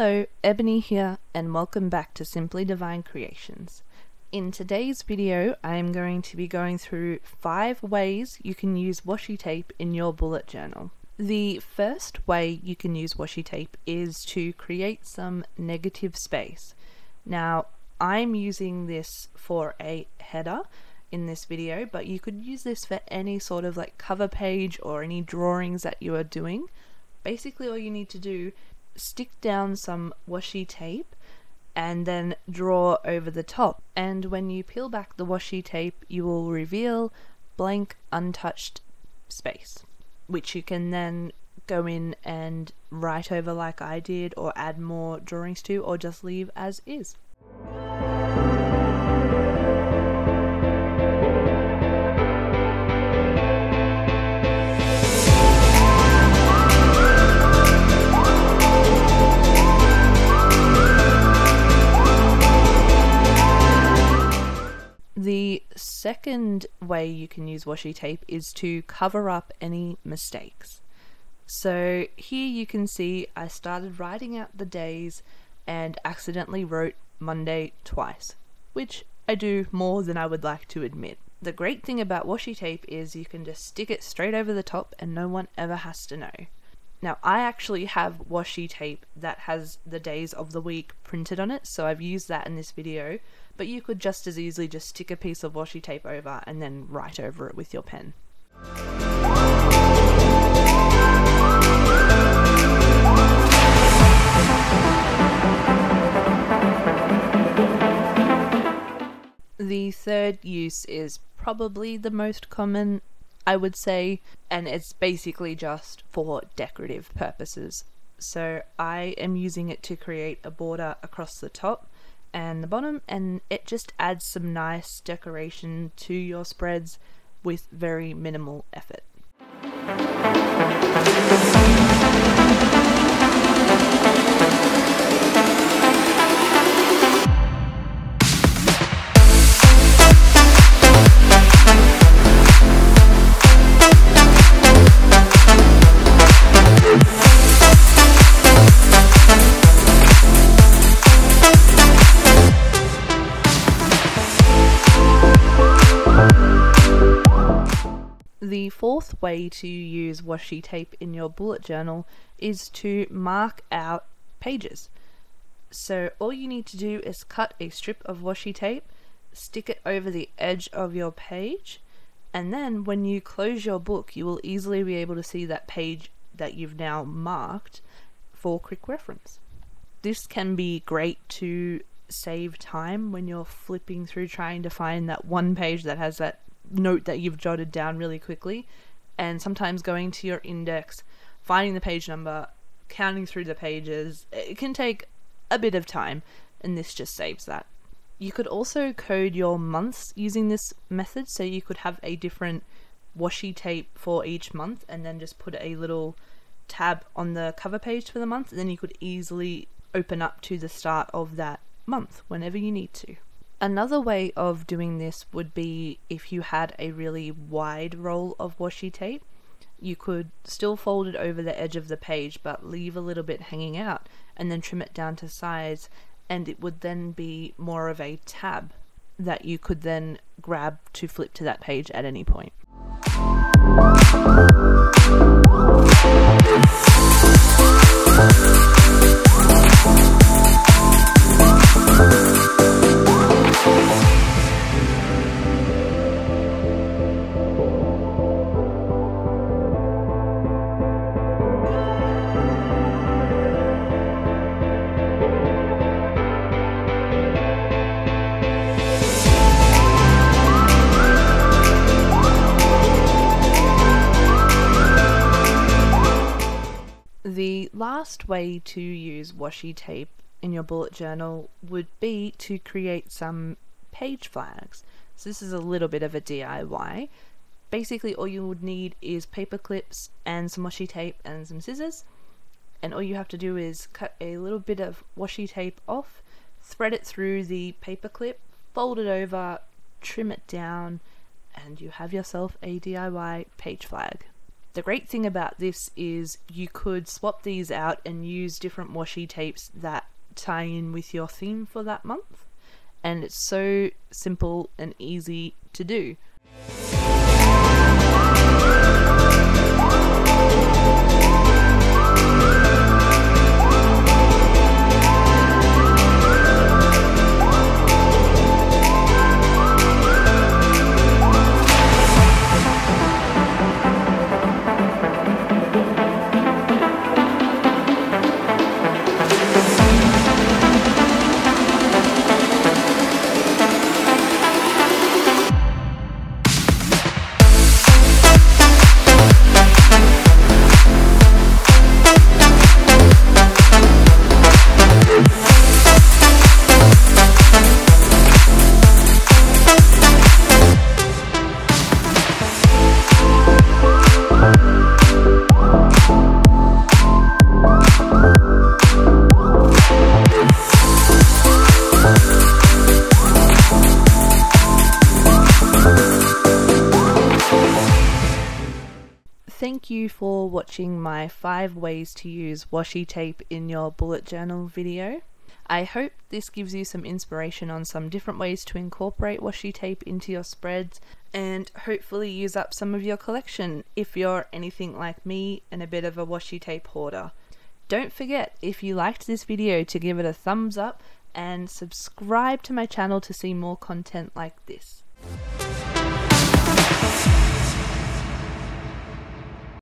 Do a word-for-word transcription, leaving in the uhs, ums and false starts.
Hello, Ebony here, and welcome back to Simply Divine Creations. In today's video, I am going to be going through five ways you can use washi tape in your bullet journal. The first way you can use washi tape is to create some negative space. Now, I'm using this for a header in this video, but you could use this for any sort of like cover page or any drawings that you are doing. Basically, all you need to do stick down some washi tape and then draw over the top, and when you peel back the washi tape you will reveal blank untouched space, which you can then go in and write over like I did, or add more drawings to, or just leave as is. The second way you can use washi tape is to cover up any mistakes. So here you can see I started writing out the days and accidentally wrote Monday twice, which I do more than I would like to admit. The great thing about washi tape is you can just stick it straight over the top and no one ever has to know. Now, I actually have washi tape that has the days of the week printed on it, so I've used that in this video, but you could just as easily just stick a piece of washi tape over and then write over it with your pen. The third use is probably the most common, I would say, and it's basically just for decorative purposes. So I am using it to create a border across the top and the bottom, and it just adds some nice decoration to your spreads with very minimal effort. The fourth way to use washi tape in your bullet journal is to mark out pages. So all you need to do is cut a strip of washi tape, stick it over the edge of your page, and then when you close your book you will easily be able to see that page that you've now marked for quick reference. This can be great to save time when you're flipping through trying to find that one page that has that note that you've jotted down really quickly, and sometimes going to your index, finding the page number, counting through the pages, it can take a bit of time, and this just saves that. You could also code your months using this method, so you could have a different washi tape for each month and then just put a little tab on the cover page for the month, and then you could easily open up to the start of that month whenever you need to. Another way of doing this would be if you had a really wide roll of washi tape. You could still fold it over the edge of the page but leave a little bit hanging out and then trim it down to size, and it would then be more of a tab that you could then grab to flip to that page at any point. The last way to use washi tape in your bullet journal would be to create some page flags. So this is a little bit of a D I Y. Basically all you would need is paper clips and some washi tape and some scissors, and all you have to do is cut a little bit of washi tape off, thread it through the paper clip, fold it over, trim it down, and you have yourself a D I Y page flag. The great thing about this is you could swap these out and use different washi tapes that tie in with your theme for that month, and it's so simple and easy to do. Thank you for watching my five ways to use washi tape in your bullet journal video. I hope this gives you some inspiration on some different ways to incorporate washi tape into your spreads and hopefully use up some of your collection if you're anything like me and a bit of a washi tape hoarder. Don't forget, if you liked this video, to give it a thumbs up and subscribe to my channel to see more content like this.